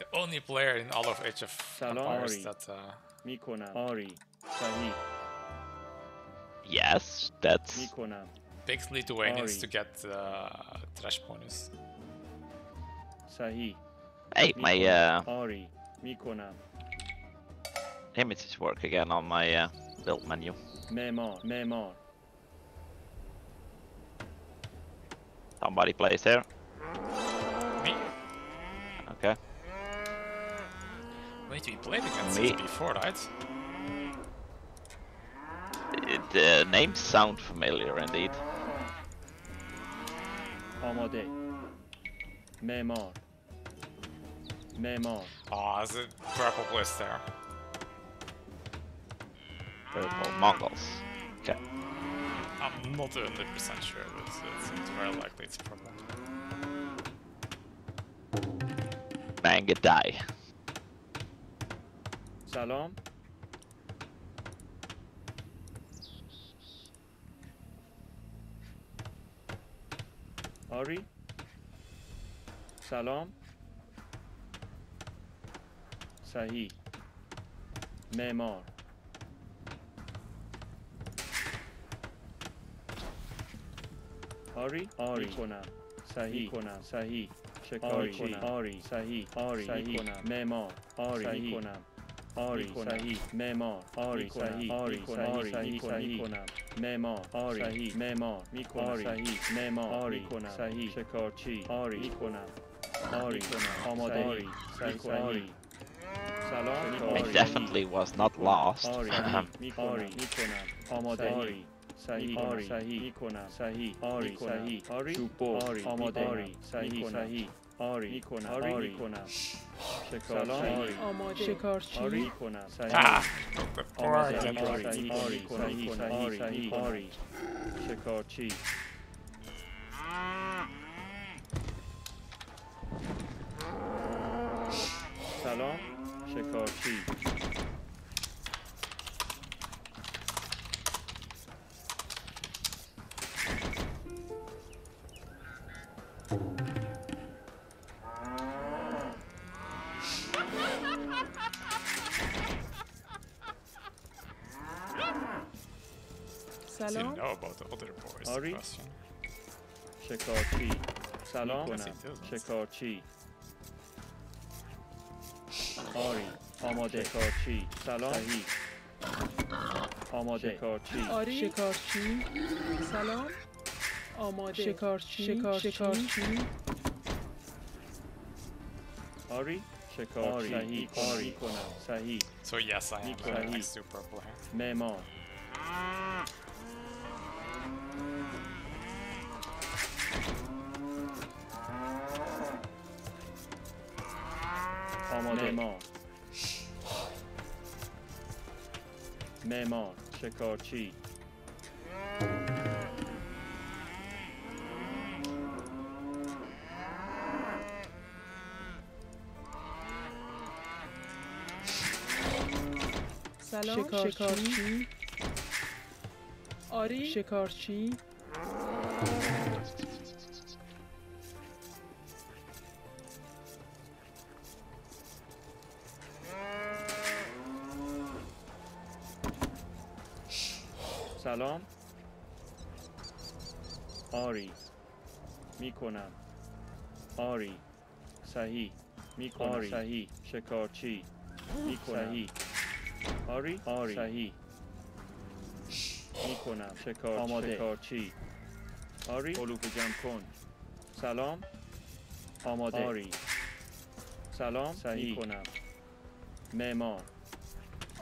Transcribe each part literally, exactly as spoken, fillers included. the only player in all of Age of Empires that... Uh... Yes, that's... Takes Lithuanians to get uh, trash bonus. Hey, my uh... images work again on my uh, build menu. Somebody plays there. Me? Okay. Wait, we played against this before, right? The uh, names sound familiar indeed. Amade. Memor. Memor. Ah, there's a purple place there. Purple Mongols. Okay. I'm not one hundred percent sure, but it seems very likely it's purple. Bang a die. Salam. Ari. Salam. Sahi. Memar. Ari. Ari. Konam. Sahi. Konam. Sahi. Ari. Ari. Sahi. Ari. Konam. Memar. Ari. Konam. Ari. Sahi. Memar. Ari. Sahi. Ari. Sahi. Sahi. Konam. Memor, Ari, Memor, Mikona, Sahi, Memor, Ari, Sahi, Shekarchi, Ari, Mikona, Ari, Amade, Sahi, Salam. I definitely was not lost. Ari, Mikona, Amade, Sahi, Sahi, Mikona, Sahi, Ari, Sahi, Ari, Supo, Ari, Amade, Sahi, Sahi, Ari, Mikona, Ari, Mikona, Shekarchi, Shekarchi, Ari, Mikona, Sahi. Ari, Ari, Ari, Ari, Ari, Shekarchi. Salam, Shekarchi. Salam. Know about the other boys. Ari. Shekarchi. Salam. Shekarchi. Ari. Amade. Shekarchi. Salam. Sahi. Amade. Shekarchi. Ari. Shekarchi. Salam. Amade. Shekarchi. Shekarchi. Ari. Shekarchi. Sahi. Ari. Sahi. So yes, I am a super player. Memo. Memor. Memor. Shekarchi. Salam. Shekarchi. Ari. Shekarchi. Salam. Ari. Mikonam. Ari. Sahi. Mikonam. Sahi. Shekarchi. Mikonam. Ari. Ari. Sahi. Mikonam. Shekarchi. Ari. Olupu jam kon. Salam. Amade. Ari. Salam. Sahi. Mikonam. Memar.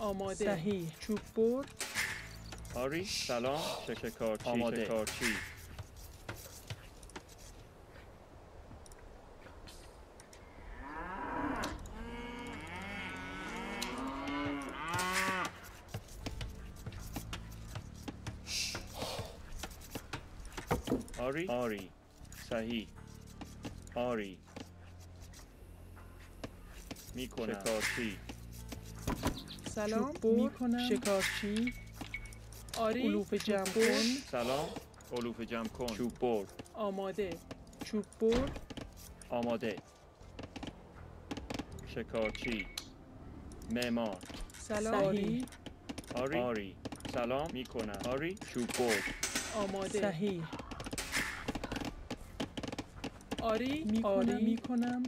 Amade. Sahi. Chub bur. آری سلام شکارچی آماده شکارچی آری آری صحیح آری میکنم شکارچی سلام میکنم شکارچی علوف جمع کن سلام علوف جمع کن چوب بر آماده چوب بر آماده شکارچی، معمار، سلام، آری، آری، سلام میکنم، آری، شوپور، آماده، صحیح، آری، میکنم، میکنم،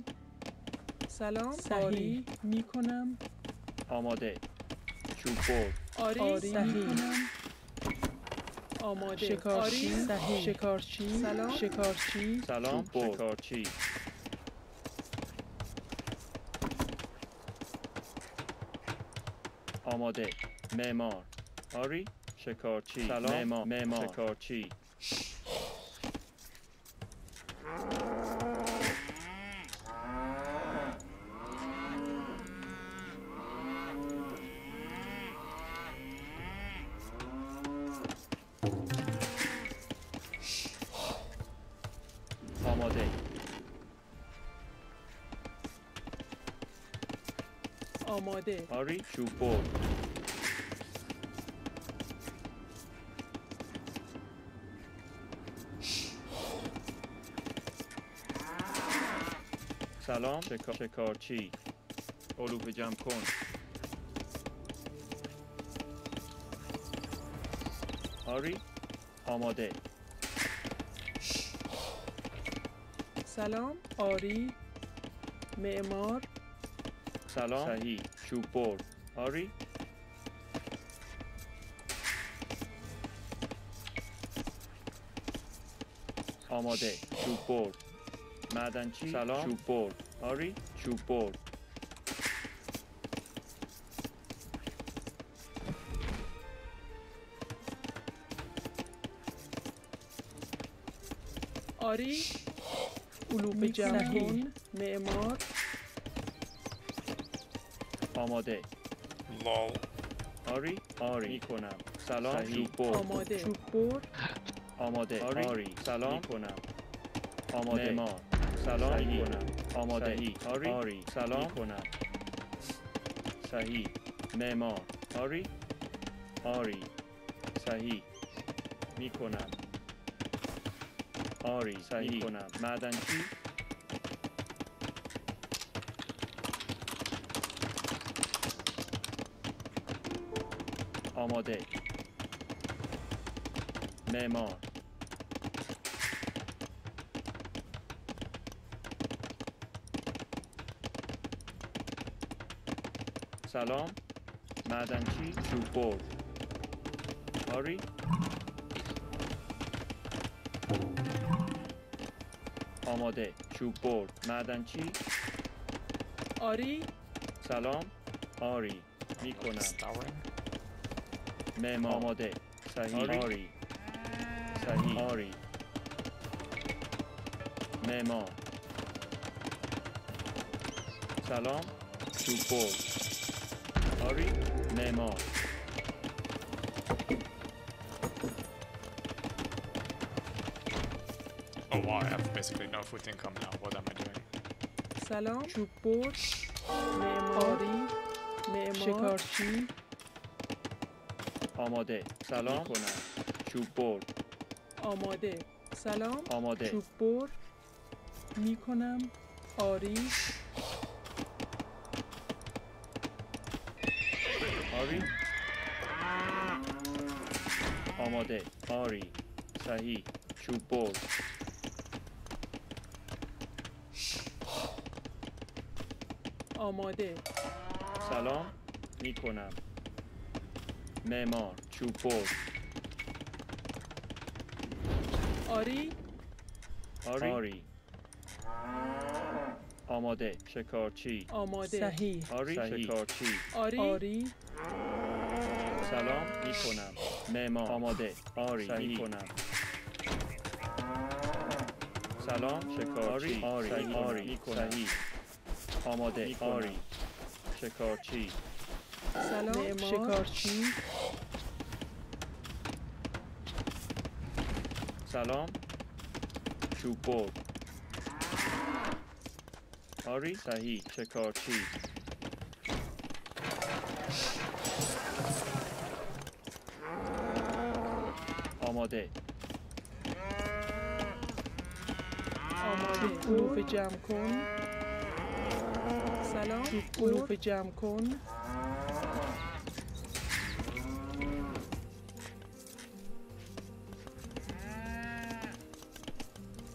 سلام، آری، میکنم، آماده، شوپور، آری، صحیح. آماده. شکارچی صحیح. شکارچی سلام. شکارچی سلام. شکارچی آماده. معمار آری. شکارچی سلام. معمار شکارچی آماده آری شوپور سلام شکار... شکارچی علوفه جمع کن آری آماده سلام آری معمار سلام صحیح شوپور آری آماده شوپور معدنچی سلام شوپور آری شوپور آری علوم جهان معمار آماده لال آری آری میکنم سلام شوپور آماده شوپور آماده آری آری سلام میکنم آماده ما سلام میکنم آماده آری آری سلام میکنم صحیح معمار آری آری صحیح میکنم آری صحیح میکنم معدنچی آماده معمار سلام معدنچی شوپور آری آماده شوپور معدنچی آری سلام آری میکنم مم آماده صحیح آری صحیح آری مم سلام شوپور آری مم Oh wow, I have basically no food income now. What am I doing? سلام شوپور معماری معمار شکارچی آماده سلام کنم شوپور آماده سلام آماده شوپور میکنم آری آری آماده آری صحیح شوپور آماده سلام میکنم معمار شوپور آری آری آری آماده شکارچی آماده صحیح آری صحیح. شکارچی آری آری سلام میکنم معمار آماده آری صحیح. میکنم سلام شکارچی آری آری, آری. میکنم صحیح. آماده میکنم. آری شکارچی سلام شکارچی سلام شوپور آری صحیح شکارچی آماده آماده حروف جمع کن سلام، گروه جمع کن.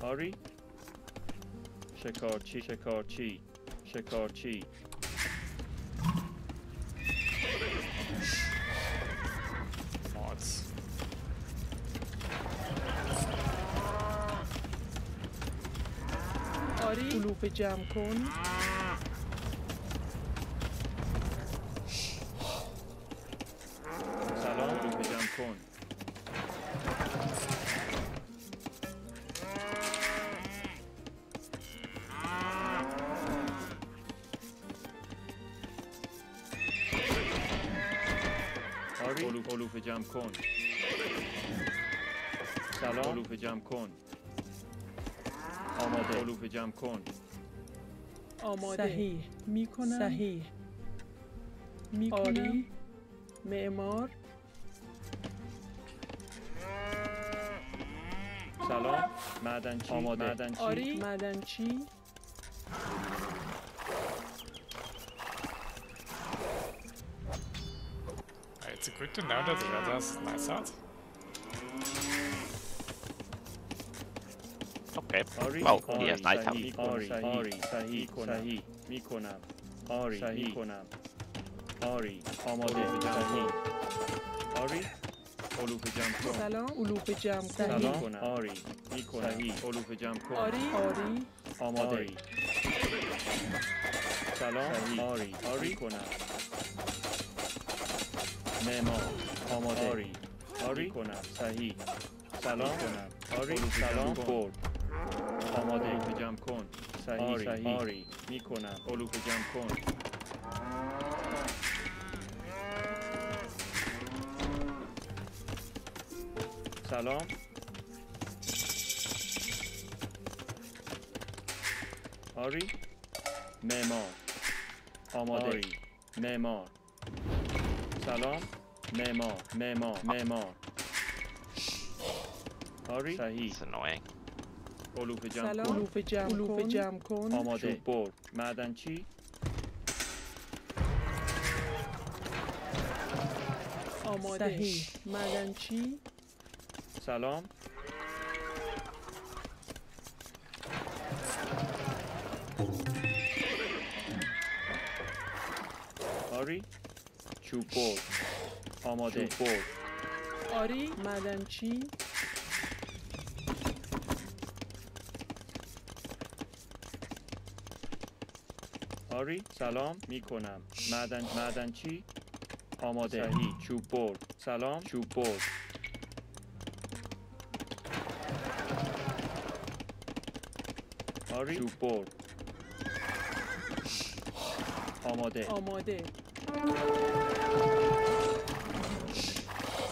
آری شکارچی شکارچی شکارچی آری کلوپ جمع کن. سلام، کلوپ جمع کن. آری کلوپ جمع کن. سلام، کلوپ جمع کن. آماده. علوف جمع کن. آماده. صحیح میکنم. صحیح میکنم. آری معمار. سلام، معدنچی. آماده. معدنچی. آری معدنچی. It's good to know that the weather's nice out. آری واو یه نایت هم آری آری صحیح صحیح میکنم. آری صحیح میکنم. آری آماده. صحیح آری علوف جمع کن. سلام، علوف جمع کن. سلام، آری میکنم. صحیح علوف جمع کن. آری آری آماده. سلام، آری آری کنم. مما آماده. آری آری کنم. صحیح. سلام کنم. آری سلام برد. آماده. علوف جمع کن. صحیح صحیح آری میکنم. علوف جمع کن. سلام. آری معمار. آماده. آری معمار. سلام معمار معمار معمار. آری صحیح. علوف جمع کن. علوف جمع کن. علوف جمع کن. آماده. برد. معدنچی. آماده. صحیح. معدنچی. سلام. آری چوب برد. آماده. چوب برد. آری معدنچی. آری سلام میکنم. معدن معدنچی. آماده. صحیح. چوب برد. سلام. چوب برد. آری چوب برد. آماده. آماده.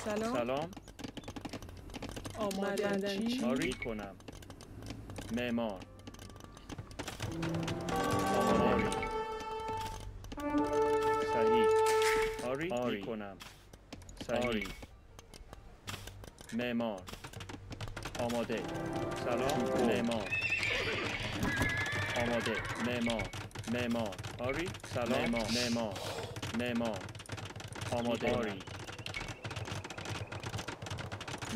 سلام. سلام. آماده. معدنچی. آری کنم. معمار. آری میکنم. آری معمار. آماده. سلام معمار. آماده. معمار معمار. آری سلام معمار معمار. آماده. آری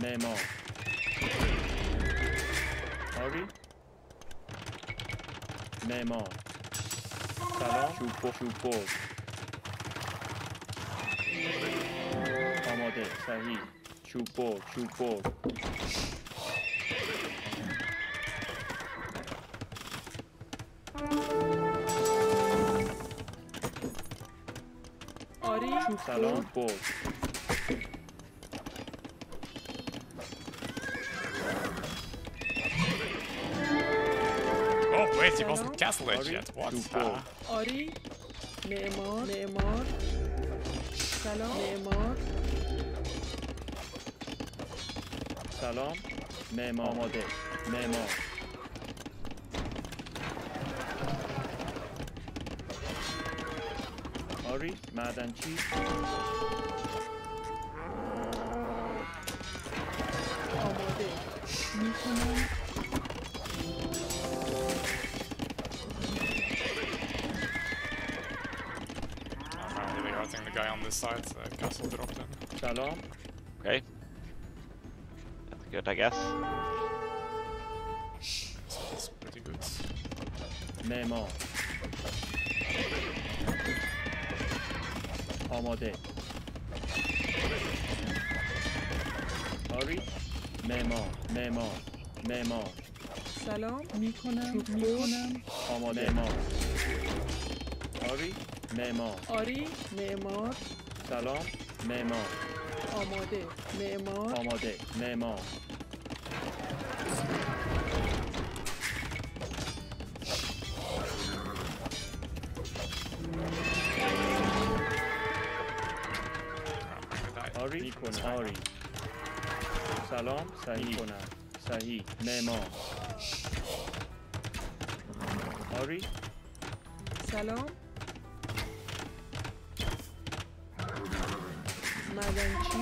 معمار. آری معمار. سلام چوب چوب. آماده. صحیح. چوب برد. چوب برد. آری چوب. سلام برد. Oh wait, he wasn't castle edge yet. What? آری معمار. معمار. سلام معمار. سلام معمار. آماده. معمار. آری معدنچی. آماده میکنم. silencing the guy on this side, so I castle dropped him. Shalom. Okay. That's good, I guess. That's pretty good. Memo. Amade. Hurry. Memo. Memo. Memo. سلام میکنم میکنم آماده معمار آری معمار آری معمار سلام معمار آماده معمار آماده معمار آری میکنم آری سلام صحیح کنم صحیح معمار آری سلام مدنچی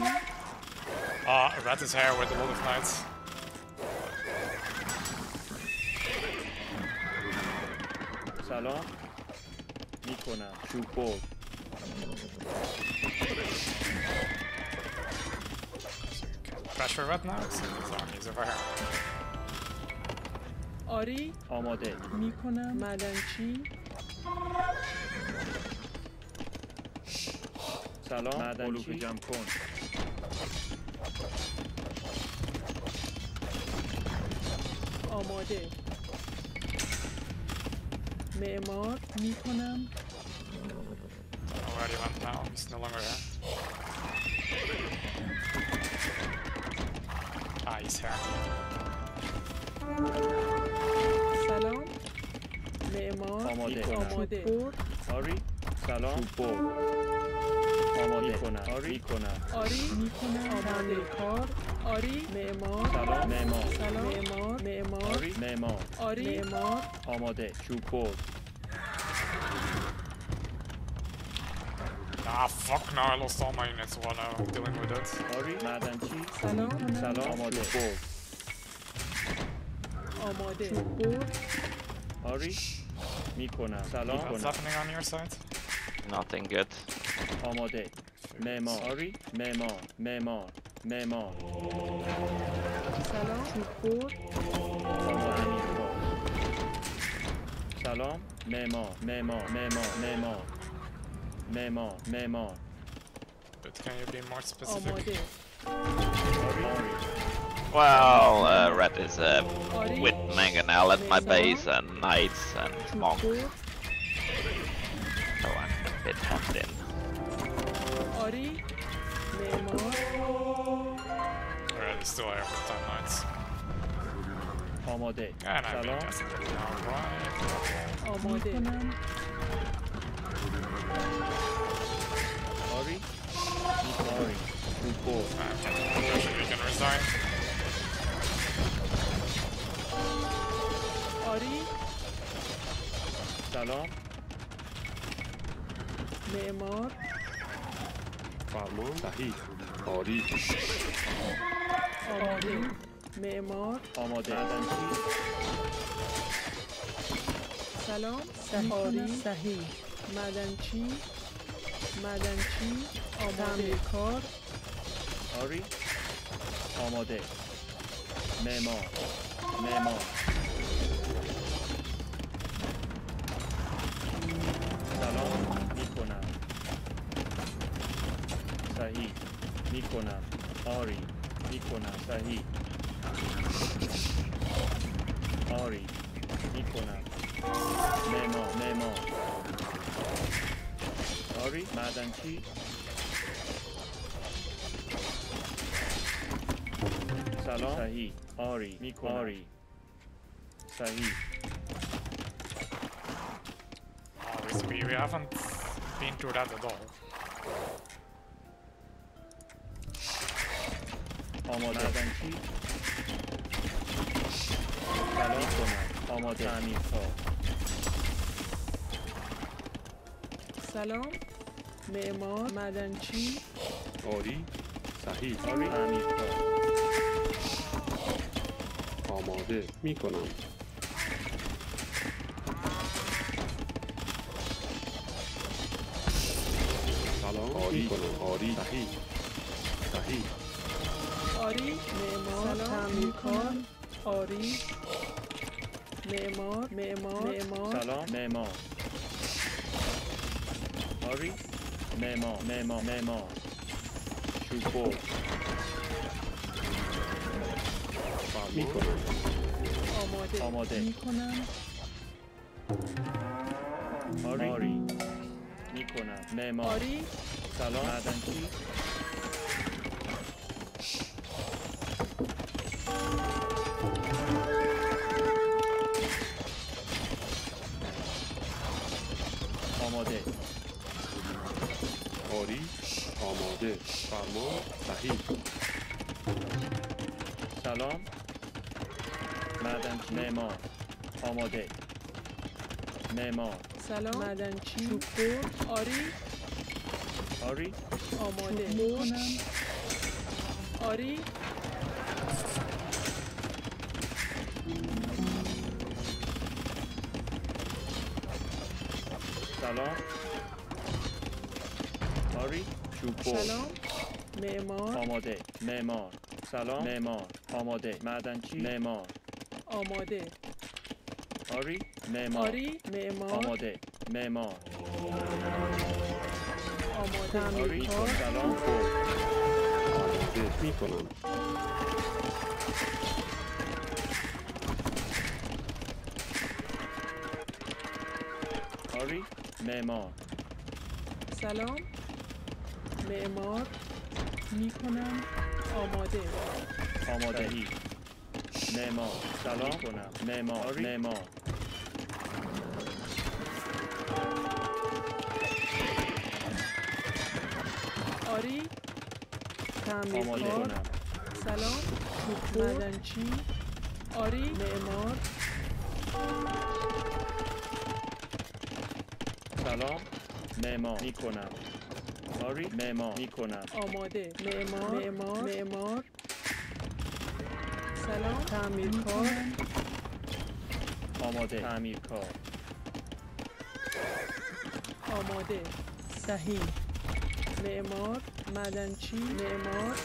آه rat is here with a lot of knights سلام میکنم چوبور pressure rat now he's over here آری آماده میکنم معدنچی سلام معدنچی بلوک جمع کن آماده معمار میکنم سلام معمار آماده آری سلام بور آماده کنم آری کنم آری میکنم آماده کار آری معمار سلام معمار سلام معمار معمار آری معمار آری معمار آماده چوب برد Ah fuck now I lost all my units while I'm dealing with it آری معدنچی سلام سلام آماده برد آماده آری میکنم سلام کنم What's happening on your side? Nothing good آماده معمار آری معمار معمار معمار سلام چوبور آماده میکنم سلام معمار معمار معمار معمار معمار معمار But can you be more specific? آماده آری Well, uh, Red is uh, with Manganel at my base and Knights and Monk. So I'm a bit hemmed in. Red is still here with ten Knights. And I've been casting it now, right? You can resign. آری سلام معمار فرمان صحیح آری آماده معمار آماده معدنچی سلام صحیح صحیح معدنچی معدنچی آماده کار آری آماده معمار معمار صحیح میکنم آری میکنم صحیح آری میکنم معمار معمار آری معدنچی سلام صحیح آری میکنم آری صحیح We haven't been to that at all. آماده معدنچی سلام کنم آماده امیر خواه سلام معمار معدنچی آری صحیح آری امیر خواه آماده میکنم سلام آری آری آری آری آری معمار تعمیر کار آری معمار معمار معمار سلام معمار آری معمار معمار معمار شوپو میکنم آماده آماده میکنم آری میکنم معمار سلام معدنچی آماده آری آماده فرمان صحیح سلام معدنچی معمار آماده معمار سلام معدنچی چوب‌بر آری آری آماده می‌کنم آری سلام آری چوب‌بر سلام معمار آماده معمار سلام معمار آماده معدنچی معمار آماده آری معمار آری معمار آماده معمار آماده آری سلام آماده می‌کنم آری معمار سلام معمار می‌کنم آماده آمادهی معمار سلام می‌کنم معمار معمار آری تعمیرکار سلام معدنچی آری معمار سلام معمار میکنم آری معمار میکنم آماده معمار معمار معمار سلام تعمیرکار آماده تعمیرکار آماده صحیح معمار معدنچی معمار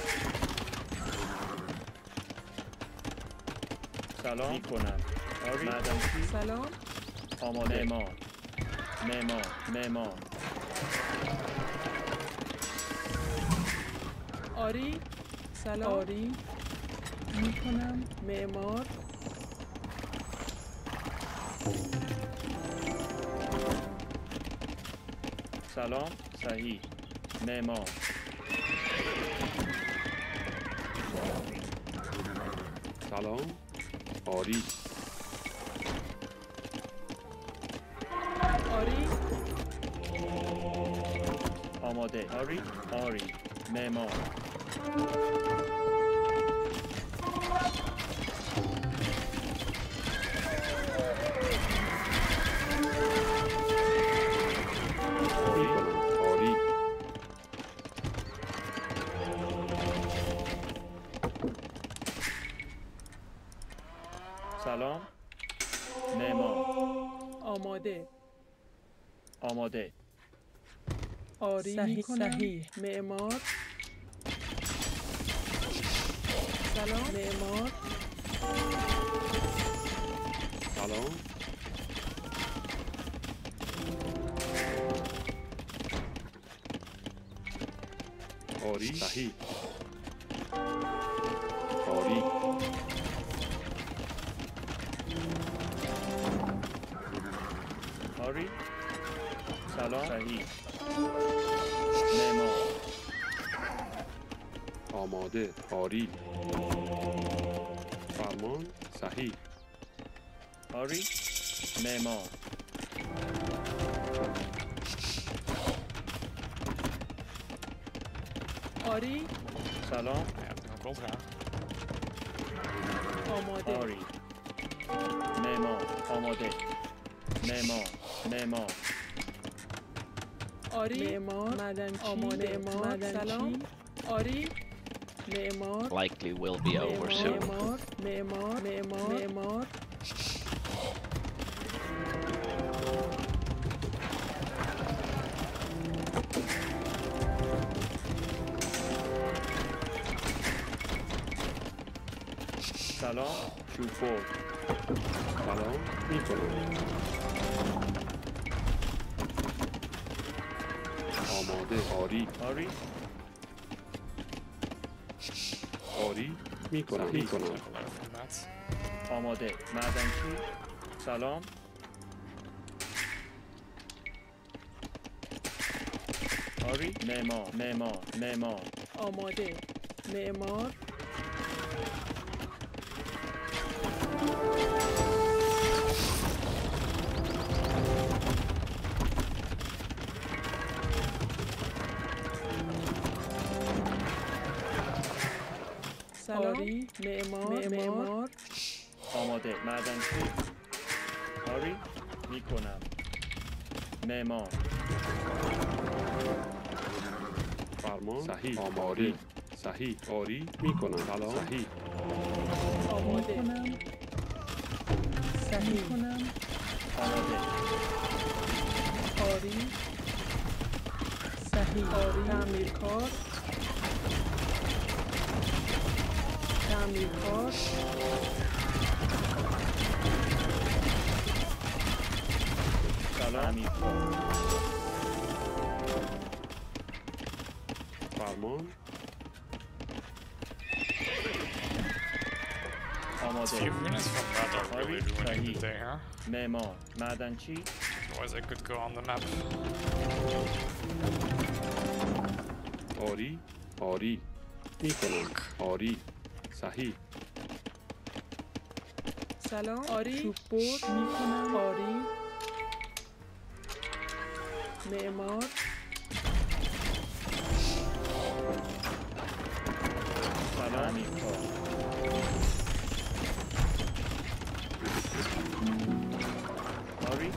سلام میکنم آری معدنچی سلام آماده معمار معمار معمار آری سلام آری میکنم معمار سلام صحیح معمار سلام آری آری آماده آری آری معمار سلام معمار آماده آماده آری صحیح معمار سلام معمار سلام آری صحیح آری آری سلام صحیح معمار آماده آری فرمان صحیح آری معمار آری سلام آماده آری معمار آماده معمار معمار آری معمار معدنچی آماده معمار سلام آری معمار likely will be over soon معمار معمار معمار الان کیو فور الان میکنم آماده. آری آری آری میکنم میکنم آماده. معدنچی سلام آری. معمار معمار معمار آماده. معمار آری معمار معمار آماده. معدنچی آری میکنم. معمار فرمان صحیح آماری صحیح آری میکنم. سلام صحیح آماده کنم صحیح کنم آماده آری صحیح آری تعمیرکار تعمیرکار سلام فرمان آماده. معمار معدنچی آری آری میکنم. آری صحیح سلام آری چوب برد میکنم. آری معمار سلام آری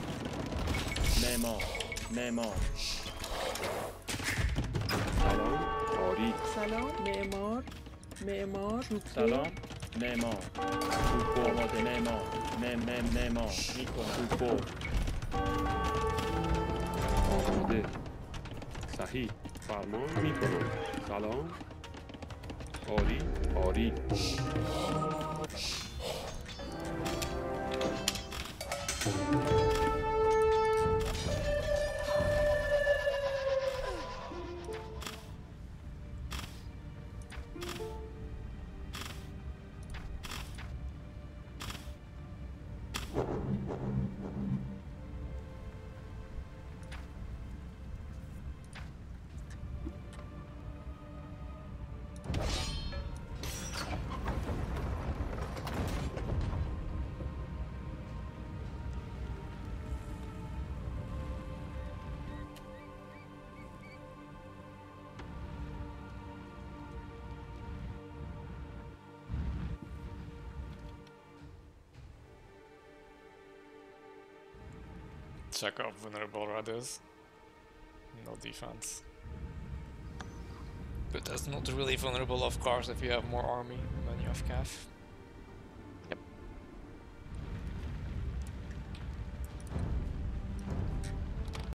معمار معمار سلام آری سلام معمار معمار سلام معمار خوب آماده. معمار معمار معمار میکنم. خوب آماده صحیح فرمان میکنم. سلام آری آری Check out vulnerable radars. No defense. But that's not really vulnerable, of course, if you have more army than you have C A F.